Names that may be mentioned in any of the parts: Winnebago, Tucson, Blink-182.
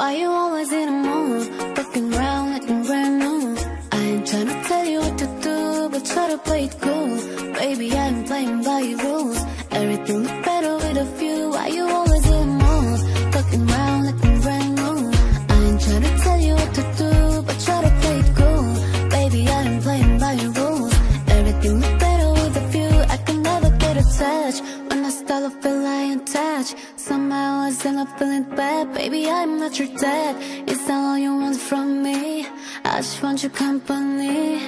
Why you always in a mood, looking round like I'm brand new? I ain't tryna tell you what to do, but try to play it cool. Baby, I ain't playing by your rules. Everything look better with a few. Why you always in a mood, looking round like I'm brand new? I ain't tryna tell you what to do, but try to play it cool. Baby, I ain't playing by your rules. Everything look better with a few. I can never get attached when I start to feel I ain't touched. Somehow I still not feeling bad. Baby, I'm not your dad. It's not all you want from me. I just want your company.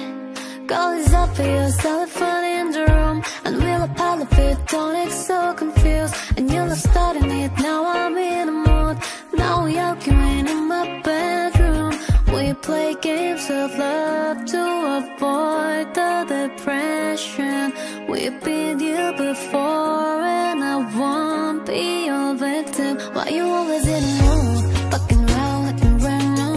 Call is up for your telephone in the room, and we'll apologize. Don't look so confused. And you love starting it. Now I'm in a mood. Now you're going in my bedroom. We play games of love to avoid the depression. We've been here before, and I won't be your victim. Why you always in a mood, fucking around like a brand new?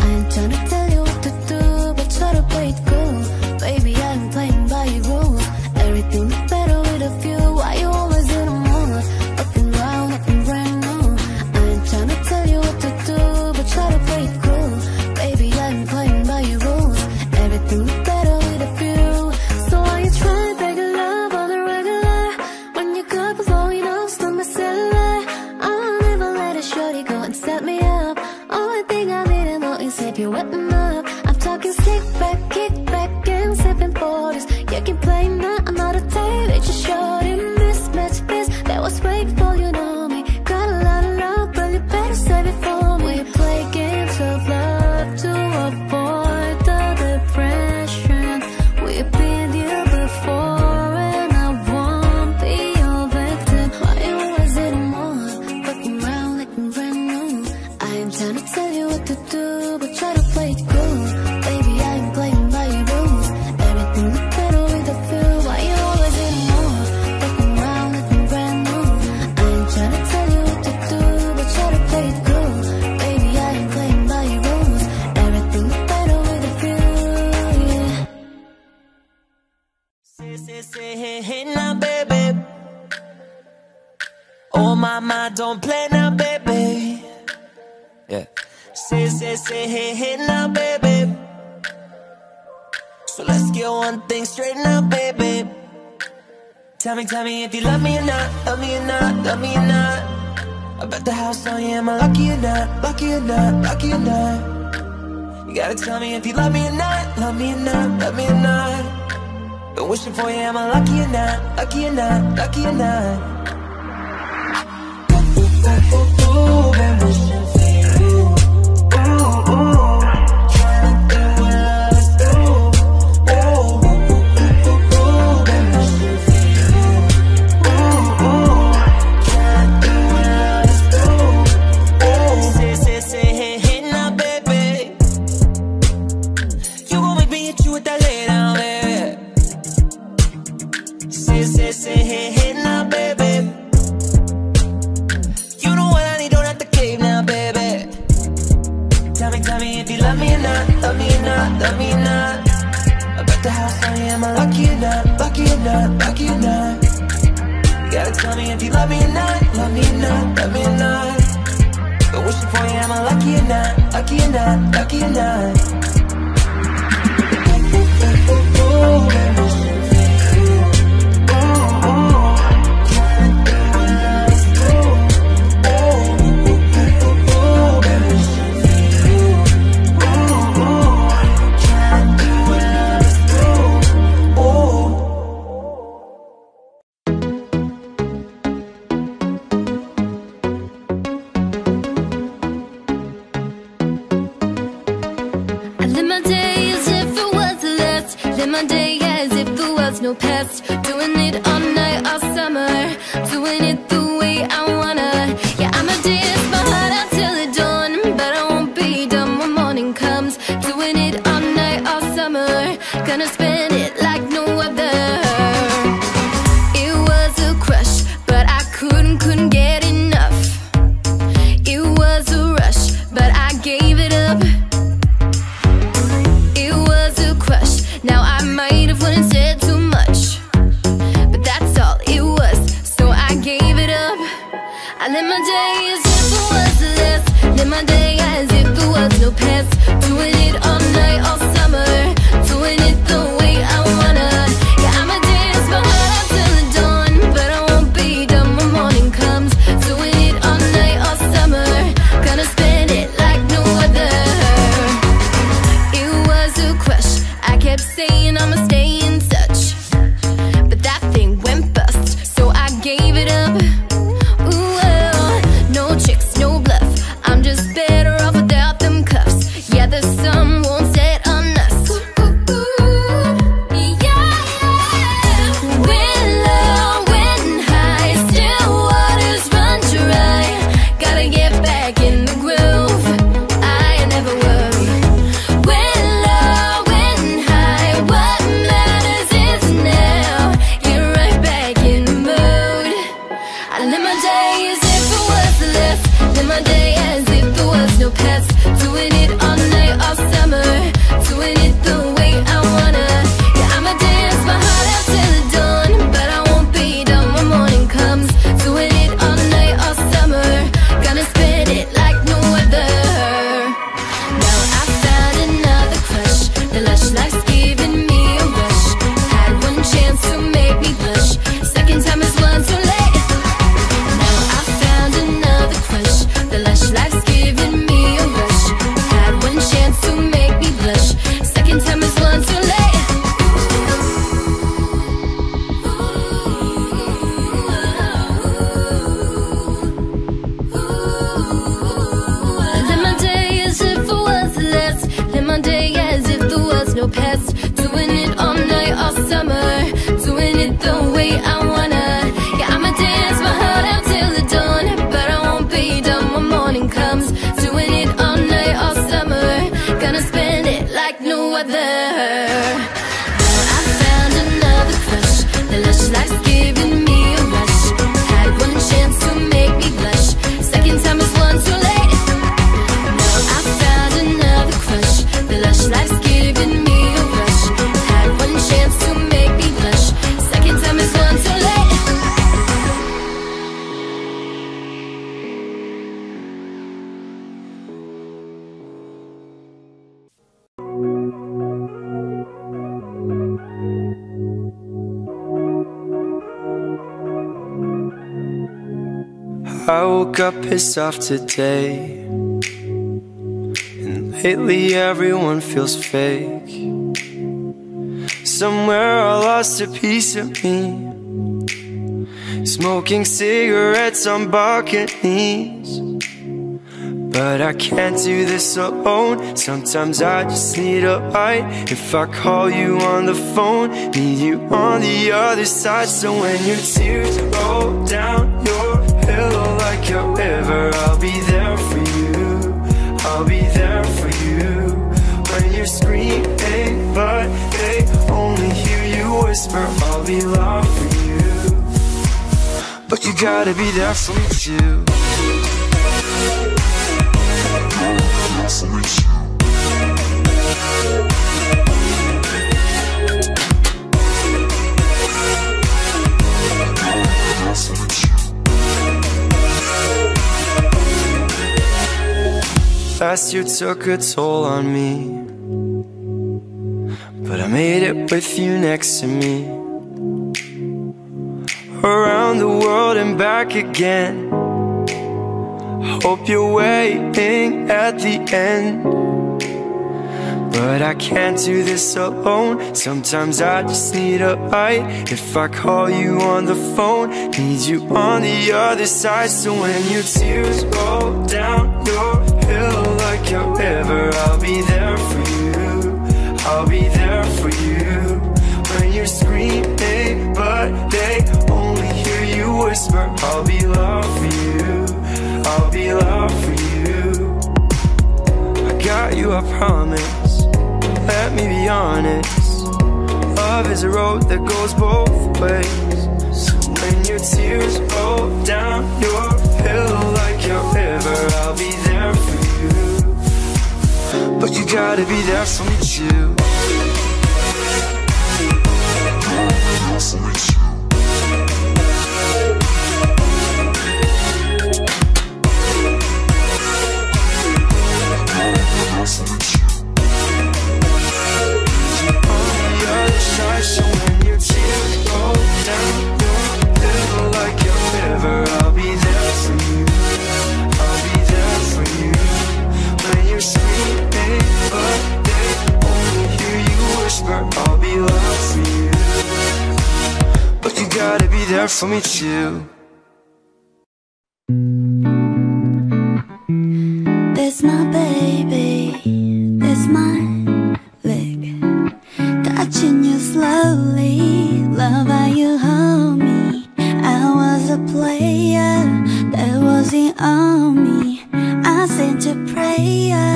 I ain't trying to tell you what to do, but try to play it cool. Baby, I ain't playing by your rules. Everything is better with a few. Why you always in a mood, fucking around like a brand new? I ain't trying to tell you what to do, but try to play it cool. Baby, I ain't playing by your rules. Everything is better with a few. So why you trying? You wetting up. I'm talking stick back, kick back, and sipping 40s. You can play now, another day. It's just short in this match, this. That was wakeful, you know me. Got a lot of love, but you better save it for me. We play games of love to avoid the depression. We've been here before, and I won't be your victim. Why you always in a mood, fucking round like I'm brand new? I ain't trying to tell you what to do. Mama, don't play now, baby. Yeah. Say, hey, now, baby. So let's get one thing straight now, baby. Tell me if you love me or not, love me or not. I bet the house on you, am I lucky or not, lucky or not? You gotta tell me if you love me or not, love me or not. Been wishing for you, am I lucky or not? Ooh, been wishing for you. Ooh, ooh, trying to get what I was through. Ooh, ooh, ooh, ooh, been wishing for you. Ooh, ooh, trying to get what I was through. Ooh, say, hey, now, baby. You gon' make me hit you with that lay down, baby. Say, hey, now, baby. Tell me if you love me or not. I bet the house on you, am I lucky or not? You gotta tell me if you love me or not. But wishing for you, am I lucky or not? Oh. Past, doing it all night, all summer, doing it the way I wanna. Yeah, I'ma dance my heart out till the dawn, but I won't be done when morning comes. Doing it all night, all summer, gonna spend it like no other. It was a crush, but I couldn't get enough. It was a rush, but I gave it up. It was a crush, now I might have went and said too much. I let my days slip, was less. Let my days. kept saying I'ma stay in touch, but that thing went bust, so I gave it up. Ooh, oh. No tricks, no bluff, I'm just better off without them cuffs. Yeah, the sun won't set on us. Ooh, ooh, yeah, yeah. When low, when high, still waters run dry. Gotta get back in the groove, I never worry. When low, when high, what matters is now. Get right back in the mood. I live my day as if it was the last. Live my day as if there was no past. Doing it all night, all summer. Doing it the way I wanna. Yeah, I'ma dance my heart out till the dawn, but I won't be done when morning comes. Doing it all night, all summer. Gonna spend it like no other. Now I found another crush. The lush life's giving me a rush. Had one chance to make me blush. Second time is one too late. Now I found another crush. The lush life's giving me a rush. Had one chance to make me blush. Second time is one too late. Live my day as if it was the last. Live my day as if there was no past. Doing it all night, all summer. Doing it the way I wanna. Yeah, I'ma dance my heart out till the dawn, but I won't be done when morning comes. Doing it all night, all summer. Gonna spend it like no other. Now I found another crush. The lush life's giving me a rush. Had one chance to make me blush. Second time is one too late. Now I found another crush. The lush life's giving me a rush. Had one chance to make me blush. Second time is one too late. I woke up pissed off today, and lately everyone feels fake. Somewhere I lost a piece of me, smoking cigarettes on balconies. But I can't do this alone, sometimes I just need a light. If I call you on the phone, need you on the other side. So when your tears roll down your pillow like a river, I'll be there for you, I'll be there for you. When you're screaming but they only hear you whisper, I'll be loud for you. But you gotta be there for me too. Last year took a toll on me, but I made it with you next to me. Around the world and back again, I hope you're waiting at the end. But I can't do this alone, sometimes I just need a light. If I call you on the phone, need you on the other side. So when your tears roll down your pillow like a river, I'll be there for you, I'll be there for you. When you're screaming but they only hear you whisper, I'll be loud for you, I'll be loud for you. I got you, I promise, let me be honest. Love is a road that goes both ways. So when your tears roll down your pillow like a river, I'll be there for you. But you gotta be there for me too. So when your tears roll down your pillow like a river, I'll be there for you, I'll be there for you. When you're screaming but they only hear be there for me too. There's my baby, there's my leg, touching you slowly. Love how you hold me. I was a player that wasn't on me. I sent a prayer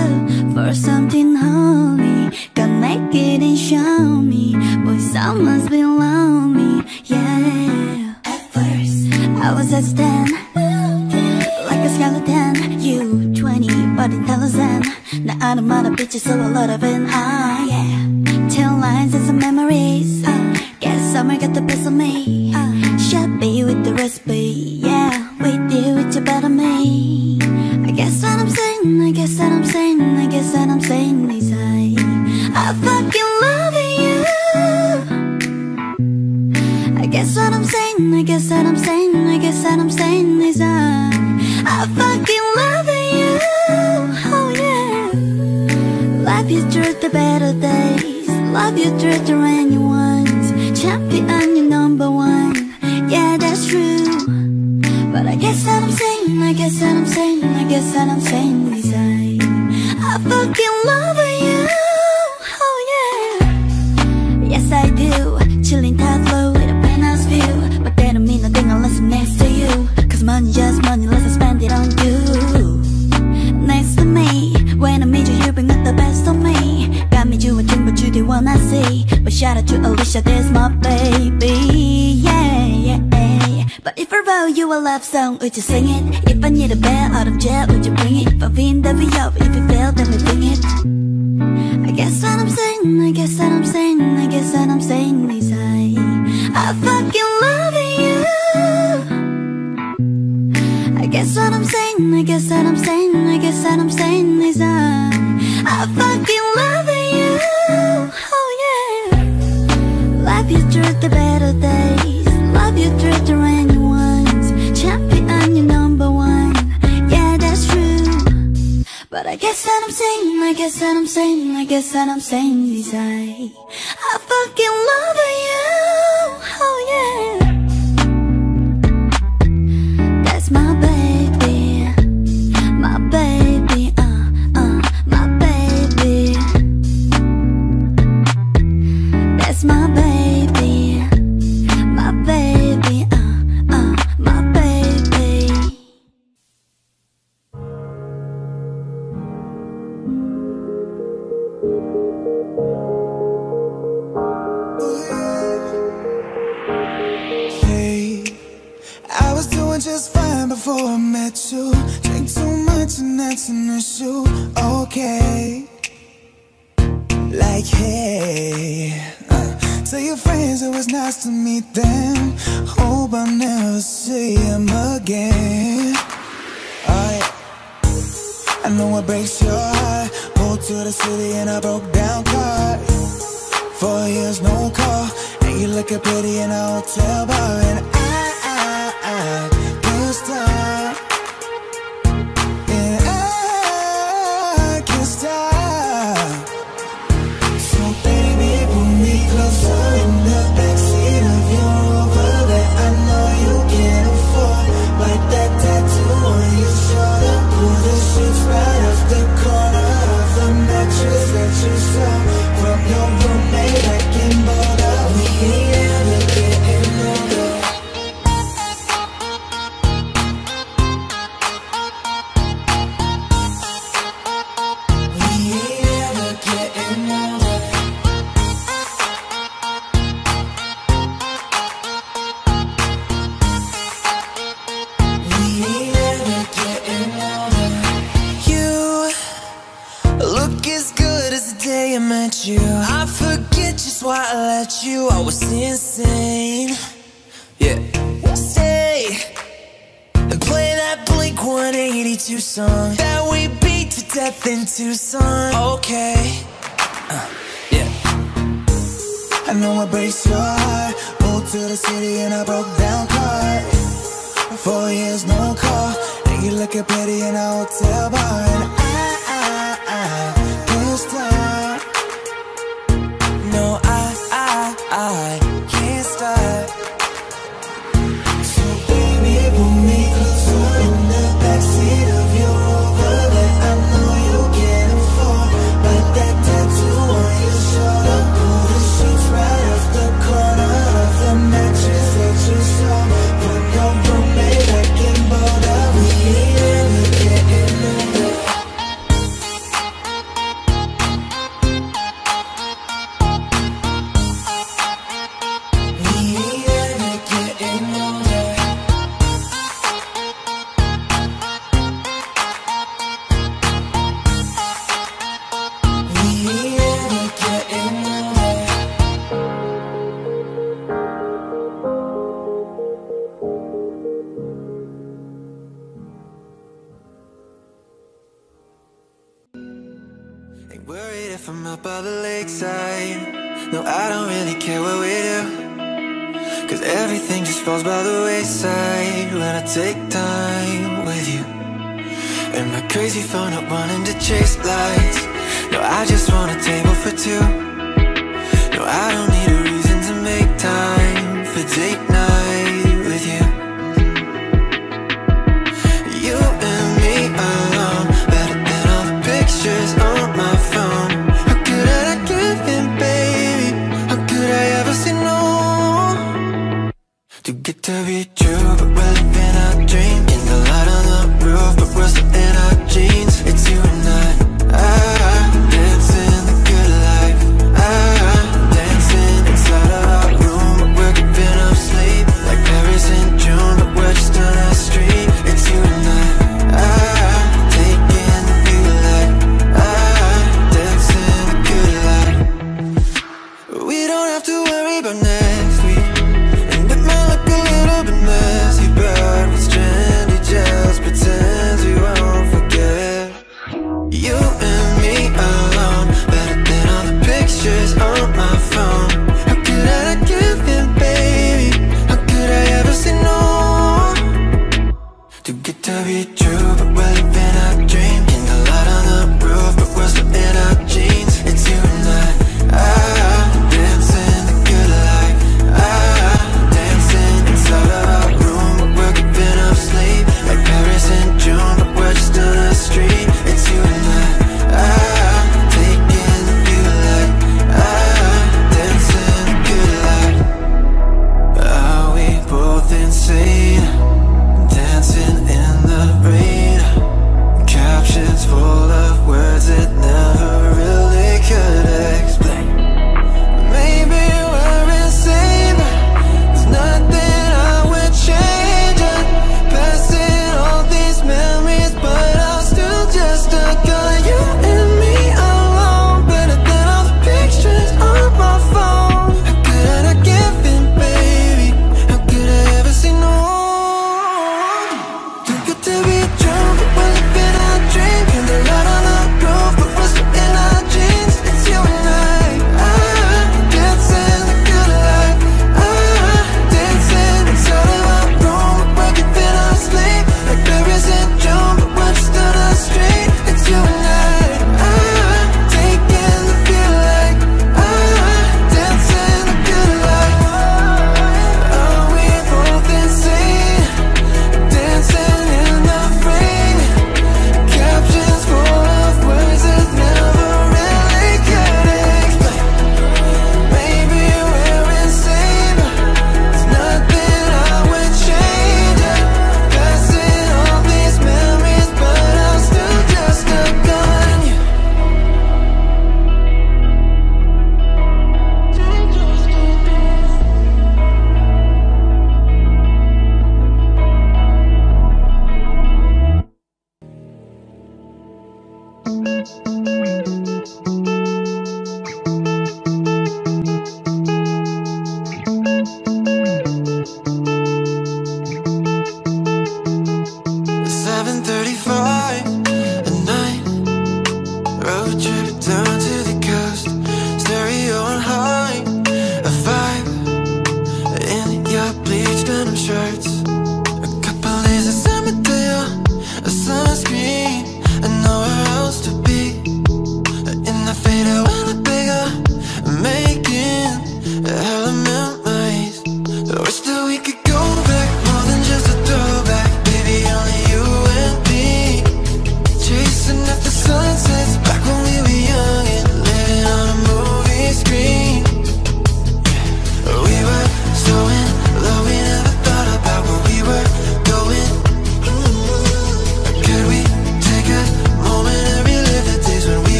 for something holy. Come make it and show me. Boy, some must be lonely. Yeah. At first I was at 10, like a skeleton. You 20, but intelligent. Now I don't mind a bitch, so a lot of it. Ah, yeah. 10 lines and some memories. Guess summer got the best of me. Should be with the recipe. Yeah, with you, it's a better me. I guess what I'm saying is I fucking love you. I guess what I'm saying is I fucking love you. Oh yeah. Love you through the better days. Love you through the rainy ones. Champion, you're number one. Yeah, that's true. But I guess what I'm saying is I fucking love you. Oh yeah. Yes I do. Chilling tight flow with a penthouse view. But that don't mean nothing unless I'm next to you. Cause money just money, unless I spend it on you. Next to me, when I meet you, you bring out the best of me. Got me doing things but you didn't wanna see. But shout out to Alicia, that's my baby. Yeah, yeah. But if I wrote you a love song, would you sing it? If I need a bell out of jail, would you bring it? If I win the VO, if you fail, then we bring it. I guess what I'm saying is I fucking love you. I guess what I'm saying is I fucking love you. Oh yeah. Love you through the better days. Love you through the rainy ones. Champion, you're number one. Yeah, that's true. But I guess what I'm saying is I fucking love you. Oh yeah. That's my baby. My baby, my baby. That's my baby. My baby, my baby. Hey, I was doing just fine before I met you. Drink too much and that's an issue, okay. Like, hey. Tell your friends it was nice to meet them. Hope I'll never see them again. Alright, I know it breaks your heart. Pulled to the city in a broke down car. 4 years, no call. And you looking pretty in a hotel bar. And I can't stop. And I can't stop. Song that we beat to death in Tucson. Okay, yeah. I know it breaks your heart. Pulled to the city in a broke down car. 4 years, no call. And you looking pretty in a hotel bar. And I can't stop. No, I can't stop. No, I don't really care what we do, 'cause everything just falls by the wayside when I take time with you. And my crazy phone up wanting to chase lights. No, I just want a table for two. No, I don't need a reason to make time for date night with you. You and me alone, better than all the pictures on my phone. How could I not give in, baby? How could I ever say no? To get to be true, but we're living our dream. In the light on the roof, but we're still in our jeans. It's you and I dancing the good life. Dancing inside of our room, but we're giving up sleep like Paris in June, but we're just on our street. It's you and I taking the good life. Dancing the good life. We don't have to worry about next week, and it might look a little bit messy, but what's trendy just pretends we won't forget. You and me alone, better than all the pictures on my phone. How could I not give in, baby? How could I ever say no? Too good to be true, but we're living our dream. In the light on the roof, but we're still in our jeans. It's you and I dancing the good life. Dancing inside of our room, but we're giving up sleep like Paris in June, but we're just on the street. It's you and I taking the good life. Dancing the good life. Are we both insane? Dancing in the rain, captions full of words that never really could explain. Maybe we're insane, but there's nothing I would change. I'm passing all these memories, but I'm still just stuck on you and me alone. Better than all the pictures on my phone. How could I not give in, baby? How could I ever say no? Too good to be true, but we're living our dream. In the light on the roof, but we're still in our jeans. It's you and I dancing the good life. Dancing inside of our room, we're giving up sleep like Paris in June, but we're just on the street. It's you and I taking the good life. Dancing the good life. Are we both insane? Dancing in the rain, captions full of words that never really could explain. Maybe we're insane, but there's nothing I would change. I'm passing all these memories, but I'm still just stuck on you.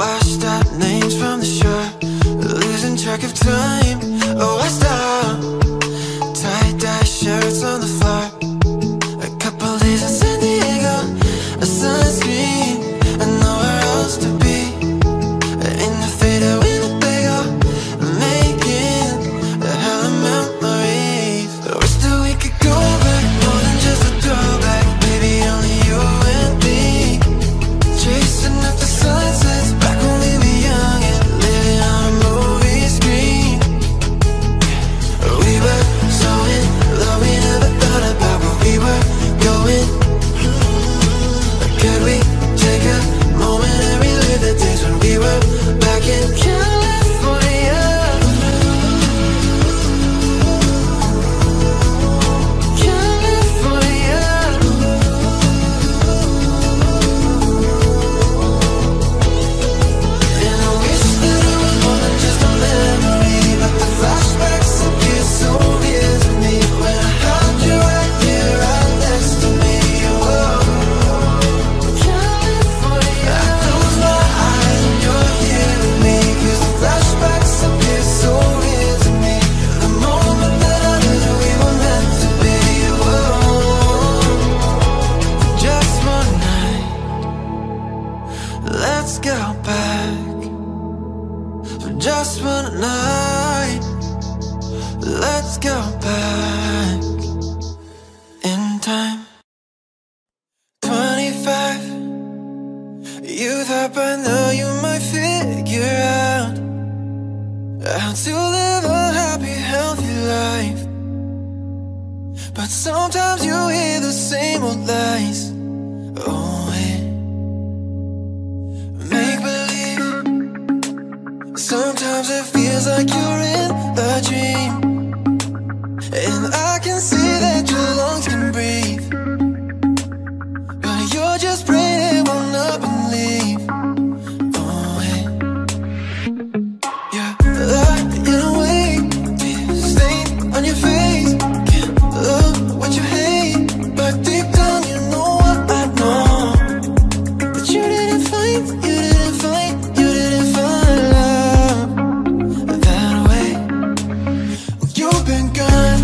Washed out names from the shore. track of time. Oh, I stop. Tie-dye shirts on the floor. A couple days in San Diego. A sunscreen and nowhere else to be. In the fader Winnebago, I'm making a hell of memories. I wish that we could go back, more than just a throwback. Baby, only you and me, chasing up the sunsets. Let's go back for just one night. Let's go back in time. 25, you thought by now you might figure out how to live a happy, healthy life. But sometimes you hear the same old lies. Oh, sometimes it feels like you're in a dream, and I can see that your lungs can breathe, but you're just praying it won't up and leave. Oh, hey. You're lying in a way, stain on your face. Can't love what you hate, but deep down you know what I know. But you didn't fight, you didn't fight, you didn't fight. That way, you've been gone.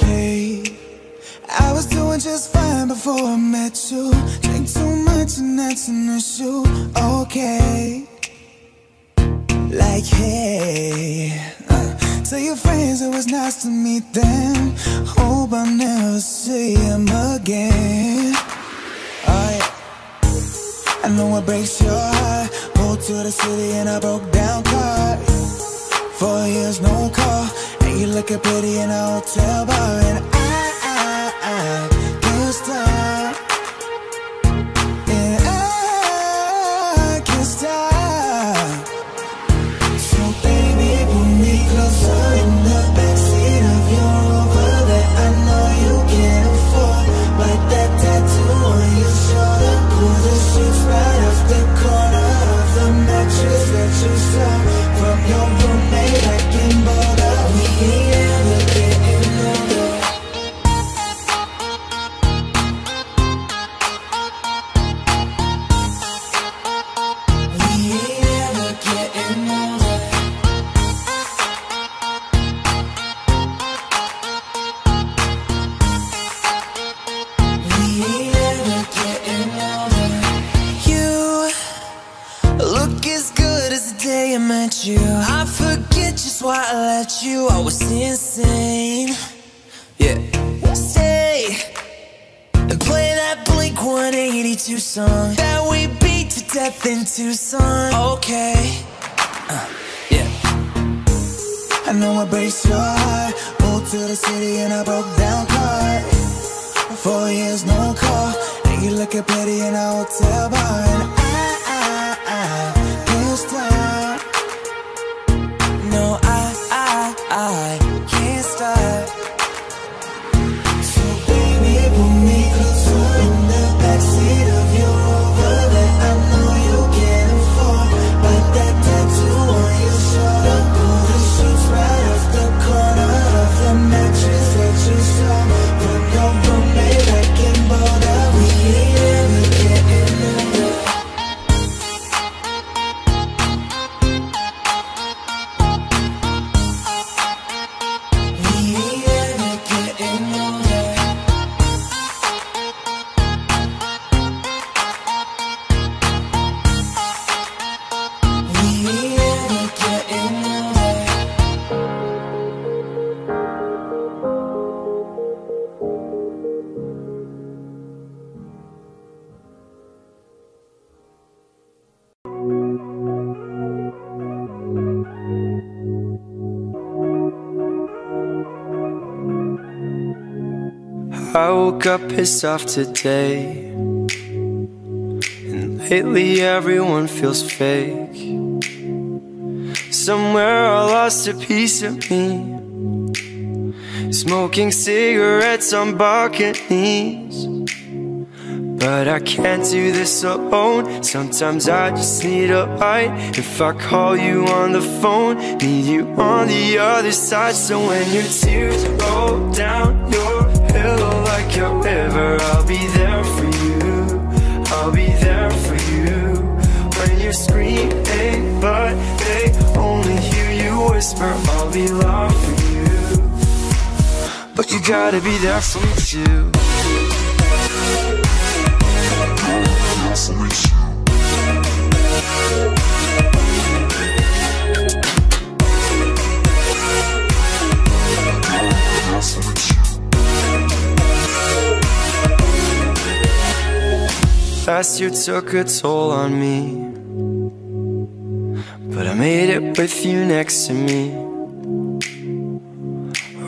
Hey, I was doing just fine before I met you. Drink too much and that's an issue. Okay. Like hey, tell your friends it was nice to meet them. Hope I'll never see them again. I know it breaks your heart. Pulled to the city in a broke down car. 4 years, no call. And you looking pretty in a hotel bar. And I can't stop. And I can't stop. So baby, pull me closer in the backseat of your Rover that I know you can't afford. But that tattoo on your shoulder, pull the sheets right off the corner of the mattress that you saw from your roommate back in Boulder. We ain't ever getting older. We ain't ever getting older. We ain't ever getting older. You look as good as the day I met you. I forget just why I let you. I was insane. Yeah. Stay and play that Blink-182 song that we beat to death in Tucson. Okay. Yeah. I know it breaks your heart. Pulled to the city in a broke down car. 4 years, no call. And you looking pretty in a hotel bar. And I can't stop. No, I can't stop. So baby, pull me closer in the backseat of your Rover that I know you can't afford. But that tattoo on your shoulder, pull the sheets right off the corner of the mattress that you saw from your roommate back in Boulder. We ain't ever getting older. We ain't ever getting older. We ain't ever getting older. I woke up pissed off today, and lately everyone feels fake. Somewhere I lost a piece of me, smoking cigarettes on balconies. But I can't do this alone. Sometimes I just need a light. If I call you on the phone, need you on the other side. So when your tears roll down your pillow like a river, I'll be there for you. I'll be there for you. When you're screaming but they only hear you whisper, I'll be loud for you. But you gotta be there for me too. Last year took a toll on me, but I made it with you next to me.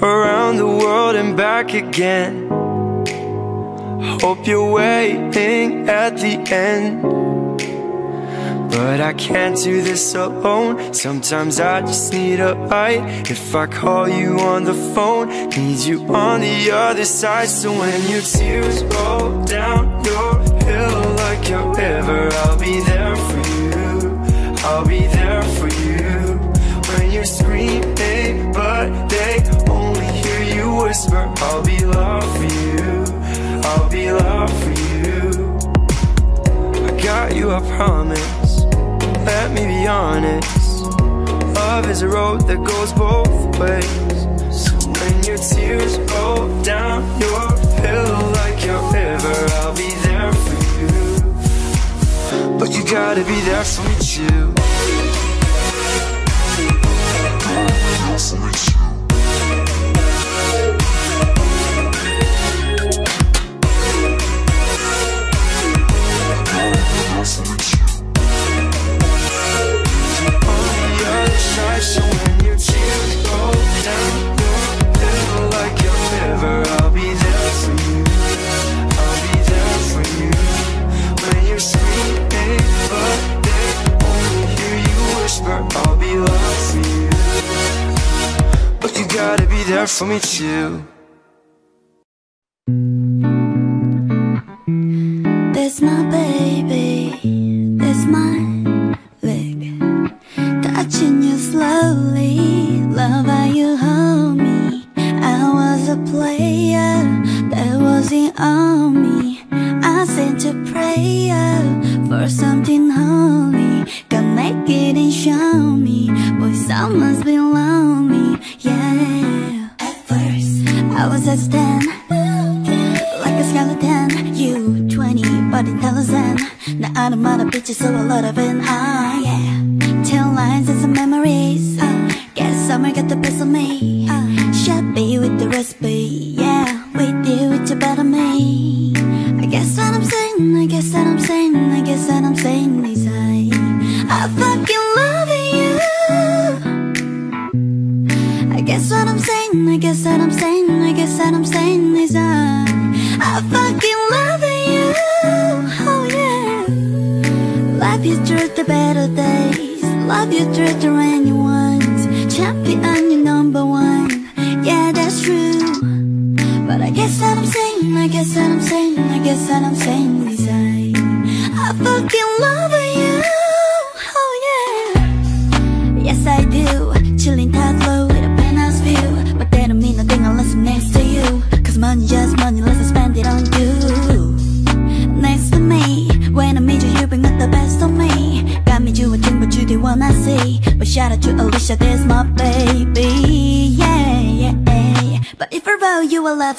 Around the world and back again. I hope you're waiting at the end. But I can't do this alone. Sometimes I just need a light. If I call you on the phone, need you on the other side. So when your tears roll down your pillow like a river, I'll be there for you. I'll be there for you. When you're screaming but they only hear you whisper, I'll be loud for you. I'll be love for you. I got you, I promise. Let me be honest. Love is a road that goes both ways. So when your tears roll down your pillow like your river, I'll be there for you. But you gotta be there for me too. I'll be lost for you, but you gotta be there for me too. That's my baby, that's my leg, touching you slowly. Love how you hold me. I was a player, that wasn't on me. I sent a prayer for something holy. Come make it and show me, boy, some must be lonely. Yeah. At first, I was at 10, like a skeleton. You 20, but in thousand. Now I don't mind a picture, so a lot of it. Yeah. 10 lines and some memories. Guess summer got the best of me. Should be with the recipe. Yeah, with you, it's a better me. I guess what I'm saying, I guess that I'm saying, I guess that I'm saying is I fucking love you. I guess what I'm saying, I guess that I'm saying, I guess that I'm saying is I fucking love you. Oh yeah. Love you through the better days, love you through the rainy ones. Champion, you're number one. Yeah, that's true. But I guess that I'm saying, I guess that I'm saying, I guess that I'm saying is I fucking love you. Yes, I do. Chilling tight low with a penthouse view. But that don't mean nothing unless I'm next to you. Cause money just money, let's spend it on you. Next to me, when I meet you, you bring out the best of me. Got me you a thing, but you the one I see. But shout out to Alicia, that's my baby. Yeah, yeah, yeah. But if I wrote you a love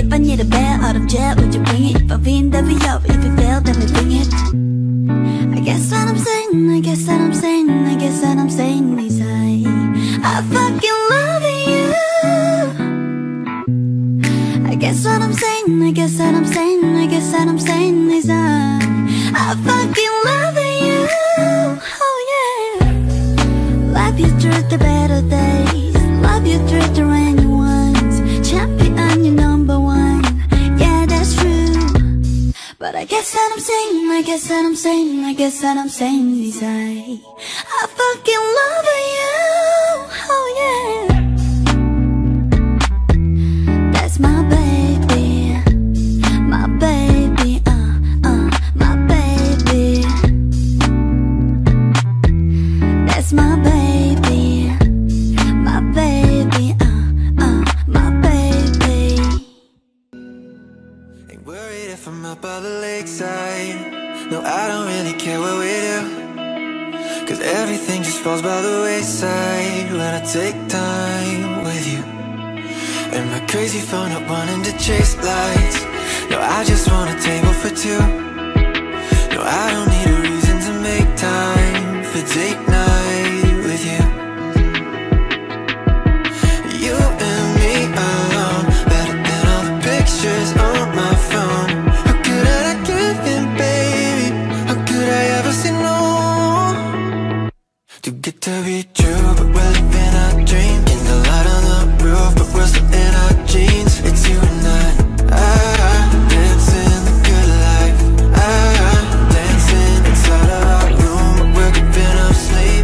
If I need a bell out of jail, would you bring it? If I win, then we up. If you fail, then we bring it. I guess what I'm saying, I guess that I'm saying, I guess that I'm saying is I fucking love you. I guess what I'm saying, I guess that I'm saying, I guess that I'm saying is I fucking love you. Oh yeah. Love you through the better days, love you through the rainy ones. Champion, you're number one. Yeah, that's true. But I guess that I'm saying, I guess that I'm saying, I guess that I'm saying is I fucking love you, oh yeah. That's my baby, my baby. That's my baby, my baby. Ain't worried if I'm up by the lakeside. No, I don't really care what we do, cause everything just falls by the wayside when I take time with you. And my crazy phone up wanting to chase lights. No, I just want a table for two. No, I don't need a reason to make time for date night with you. You and me alone, better than all the pictures on my phone. To get to be true, but we're living our dream. In the light on the roof, but we're still in our jeans. It's you and I dancing the good life. Dancing inside of our room, but we're giving up sleep.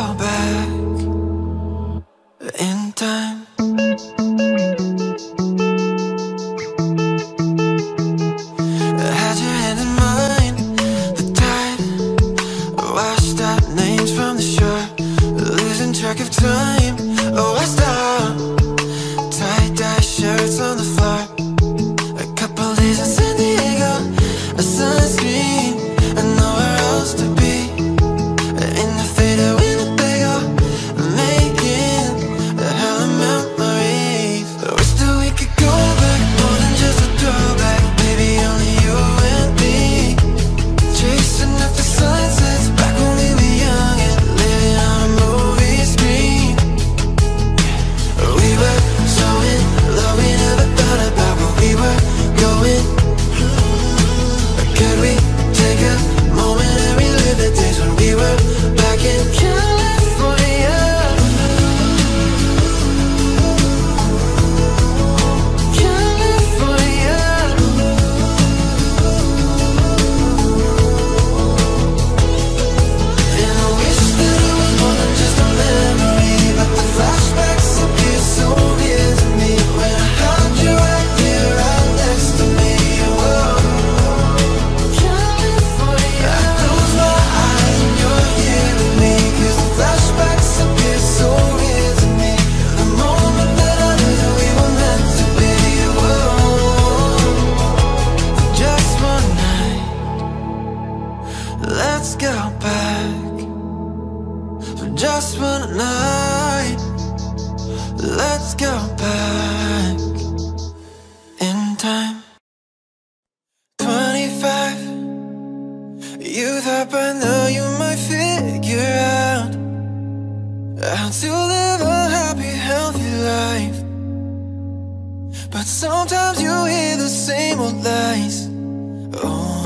dial back in time. Had your hand in mine, the tide washed out names from the shore, losing track of time. Oh, I saw tie-dye shirts on the floor, a couple days in San Diego, a sunscreen, and nowhere else to be. In the fade of Winnebago, making a hell of memories. I wish that we could go back, more than just a throwback. Baby, only you and me, chasing up the sunsets, back when we were young and living on a movie screen. We were so in love, we never thought about where we were going. Could we take a moment and relive the days when we were back in California? California. And I wish that it was more than just a memory, but the flashbacks of you so near to me, when I held you right here, right next to me. Whoa. California. I close my eyes and you're here with me, 'cause the flashbacks of you so near to me, the moment that I knew that we were meant to be. Whoa. For just one night, let's go back. For just one night, let's go back in time. 25, you thought by now you might figure out how to live a happy, healthy life. But sometimes you hear the same old lies. Oh,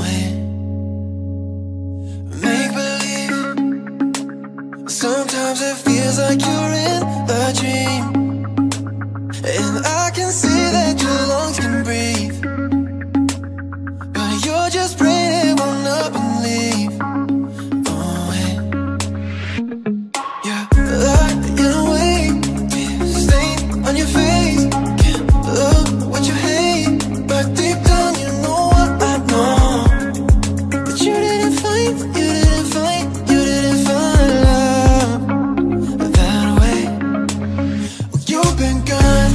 make believe. Sometimes it feels like you're in a dream, and I can see that your lungs can breathe, but you're just praying it won't up and leave. Oh, yeah, lying awake, stain on your face, can't love what you hate, but deep down you know what I know. But you didn't find, you didn't find, you didn't find love that way. Well, you've been gone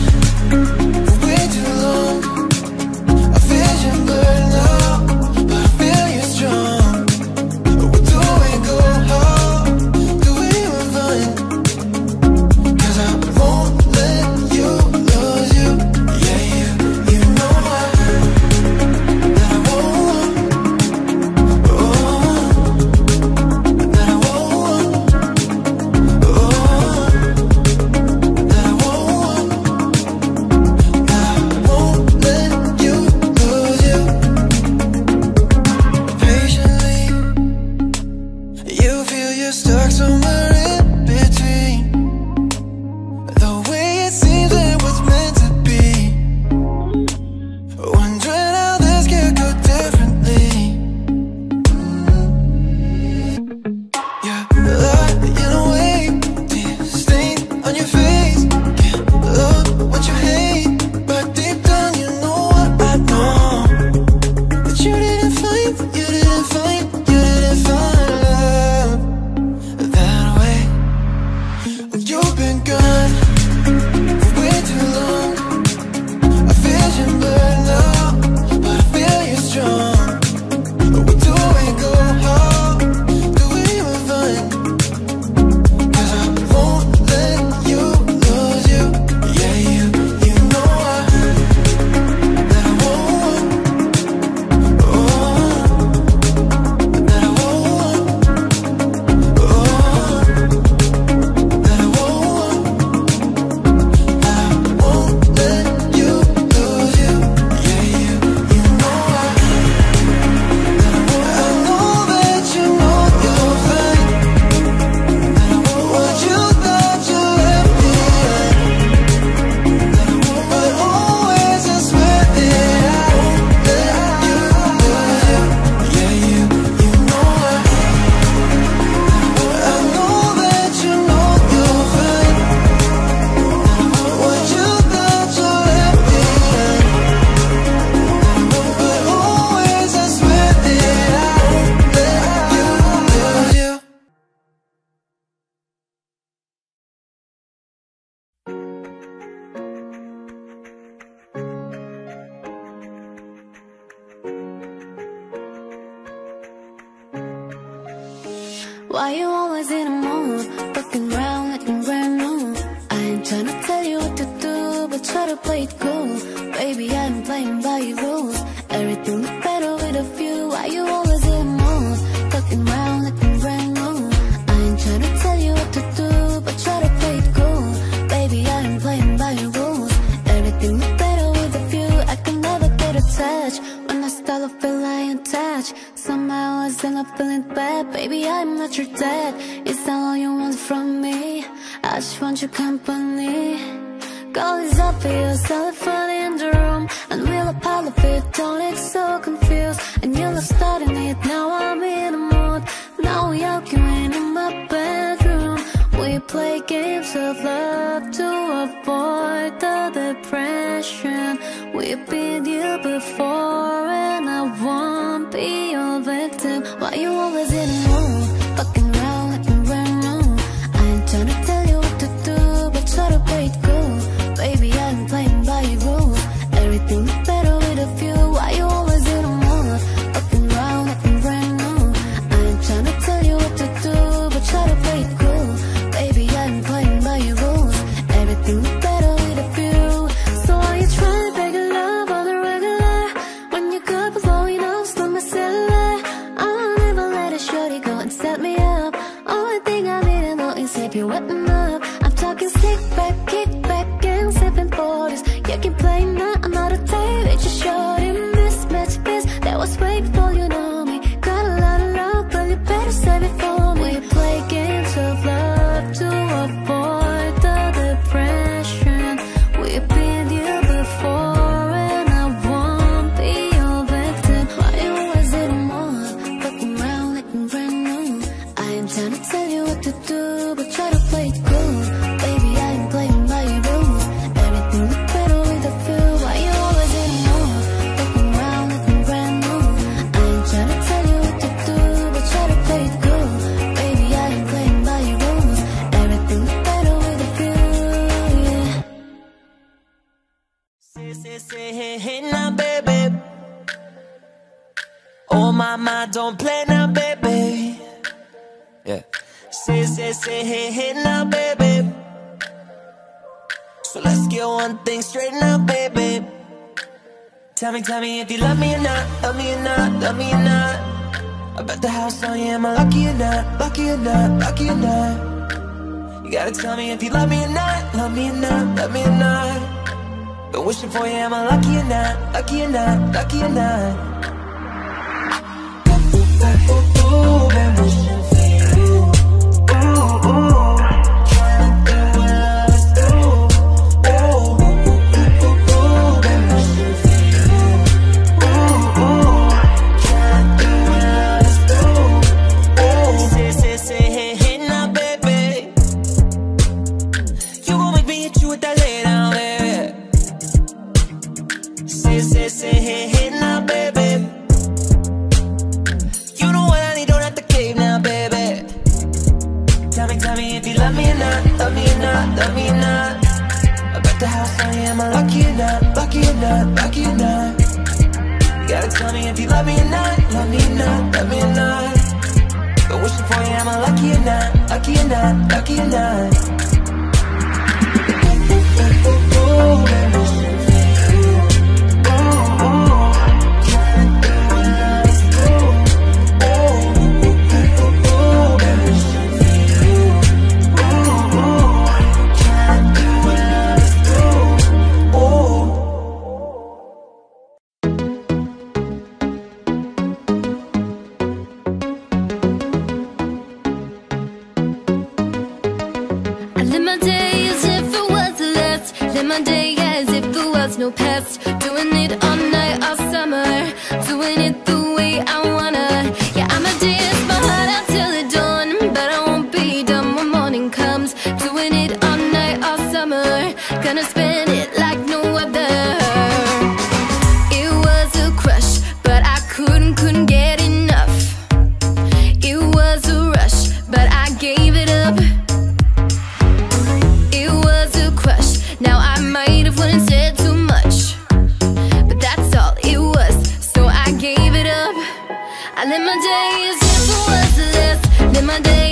Why you always in a mood, looking round, looking brand new? I ain't tryna tell you what to do, but try to play it cool. Baby, I ain't playing by your rules. Everything look better with a few. Why you always in a mood, looking round, looking brand new? I ain't tryna tell you what to do, but try to play it cool. Baby, I ain't playing by your rules. Everything look better with a few. I can never get attached when I start to feel I ain't touched. Somehow I still not feeling bad. Baby, I'm not your dad. It's not all you want from me. I just want your company. Call is up for your cell phone in the room, and we'll apologize. Don't get so confused. And you love starting it. Now I'm in a mood. Now you're going in my bedroom. We play games of love to avoid the depression. We've been here before, and I won't be your victim. Why you always in the mood, fucking round like a brand new? I ain't tryna tell you what to do, but try to play it cool. Baby, I ain't playing by your rules. Everything look better with a few. Why you always in the mood, fucking round like a brand new? I ain't tryna tell you what to do, but try to play it cool. Baby, I ain't playing by your rules. Everything look better with a few. So are you trying to beg a love on the regular? When you got below, you know, slow my cellular. I'll never let a shorty go and set me up. Only thing I need to know is if you weapon up. I'm talking stick back, kick back, and sipping 40s. You can play now, another day with your shorty. Mismatch this, that was way before you know me. Got a lot of love, but you better save it for me. We play games of love to avoid the depression. We've been here before, and I won't be your victim. Why you always in a mood, looking round like I'm brand new? I ain't tryna tell you what to do, but try to play it cool. Baby, I ain't playing by your rules. Everything look better with a few. Why you always in a mood, looking round like I'm brand new? I ain't tryna tell you what to do, but try to play it cool. Baby, I ain't playing by your rules. Everything look better with a few, yeah. Say, hey, hey, now, baby. Oh, mama, don't play now, baby. Yeah. Say, hey, hey, now, baby. So let's get one thing straight now, baby. Tell me if you love me or not, love me or not. I bet the house on you, am I lucky or not? You gotta tell me if you love me or not. Been wishing for you, am I lucky or not? Ooh, been wishing for you. Ooh, ooh, trying to do what love's do. Ooh, ooh, ooh, been wishing for you. Ooh, ooh, trying to do what love's do. Ooh, say, hey, hey, now, baby. You gon' make me hit you with that lay down, baby. Say, hey, hey, now, baby. Tell me if you love me or not. I bet the house on you, am I lucky or not? You gotta tell me if you love me or not. Been wishing for you, am I lucky or not? Oh, been wishing for you. Oh, oh, trying to do what love's do. Oh, oh, been wishing. My day as if there was no past. Doing it all night, all summer. Doing it the way I wanna. Yeah, I'ma dance my heart out till the dawn, but I won't be done when morning comes. Doing it all night, all summer. Gonna spend it like no other. It was a crush, but I couldn't get enough. It was a rush, but I gave it up. It was a crush. Now I might have went and said too much, but that's all it was, so I gave it up. I live my days if it was less, live my days.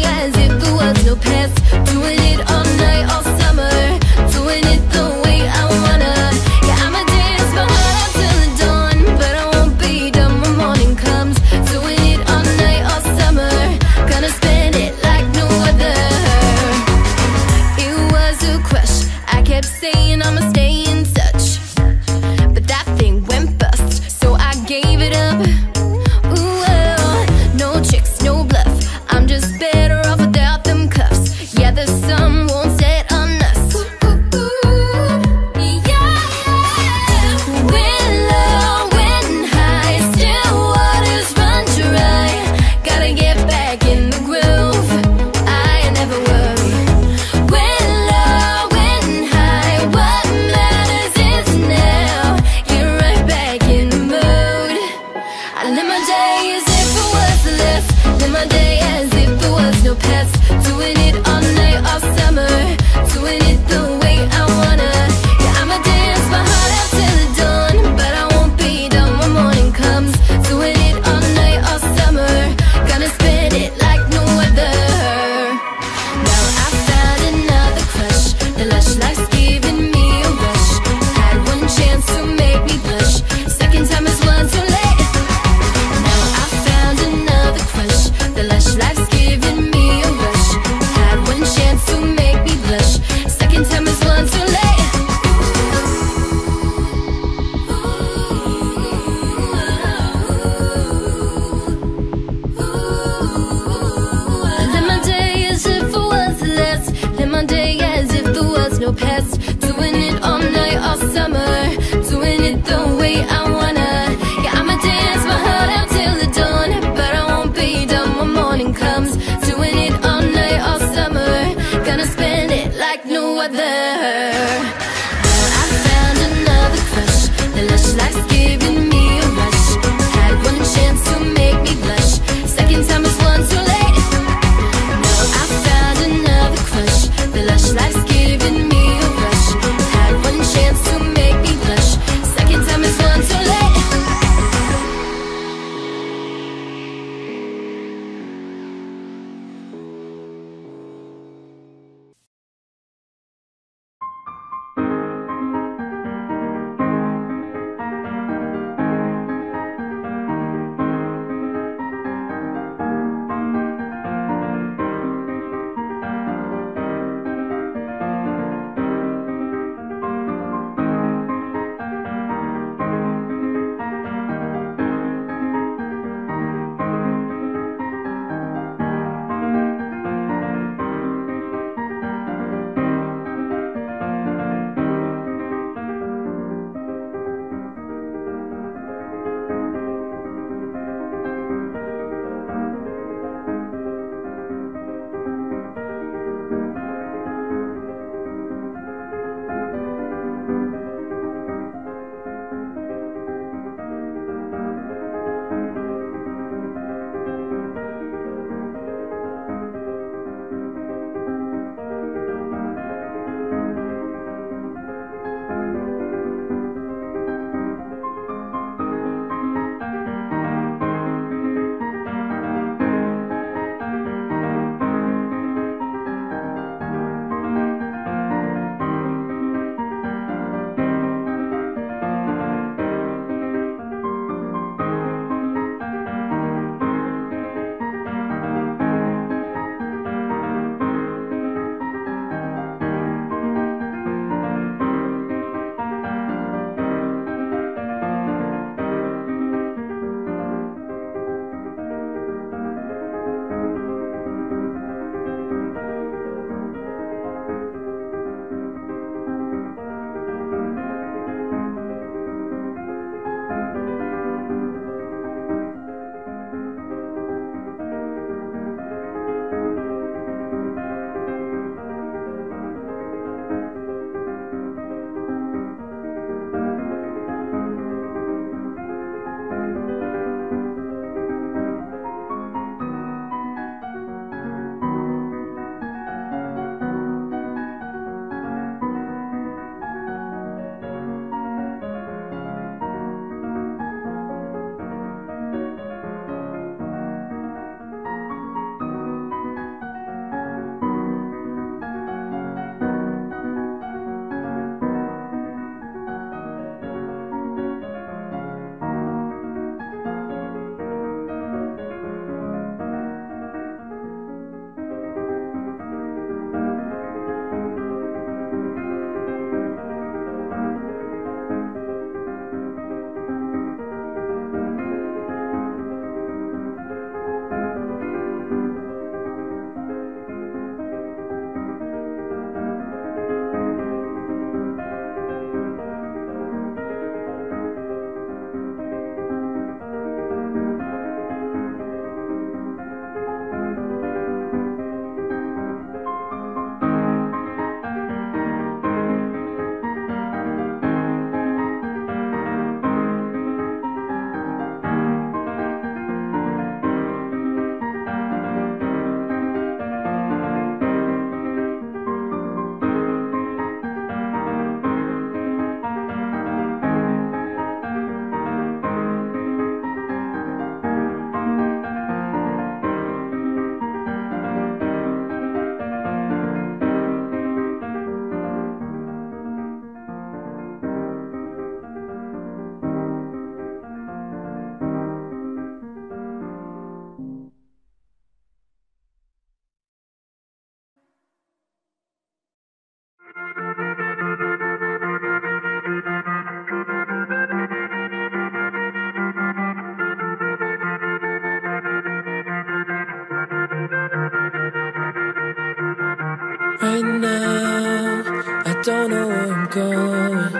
Right now, I don't know where I'm going.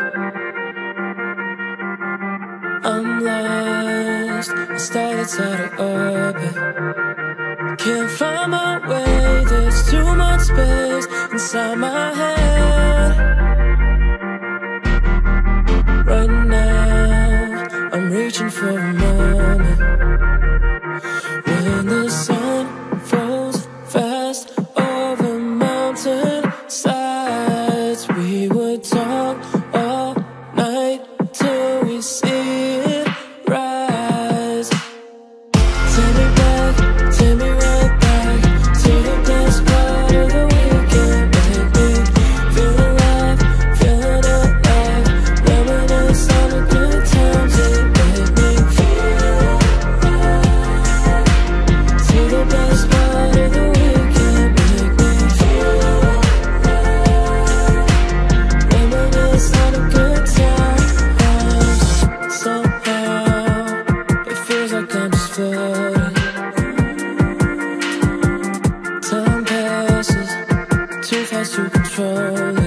I'm lost, I started out of orbit. Can't find my way, there's too much space inside my head. from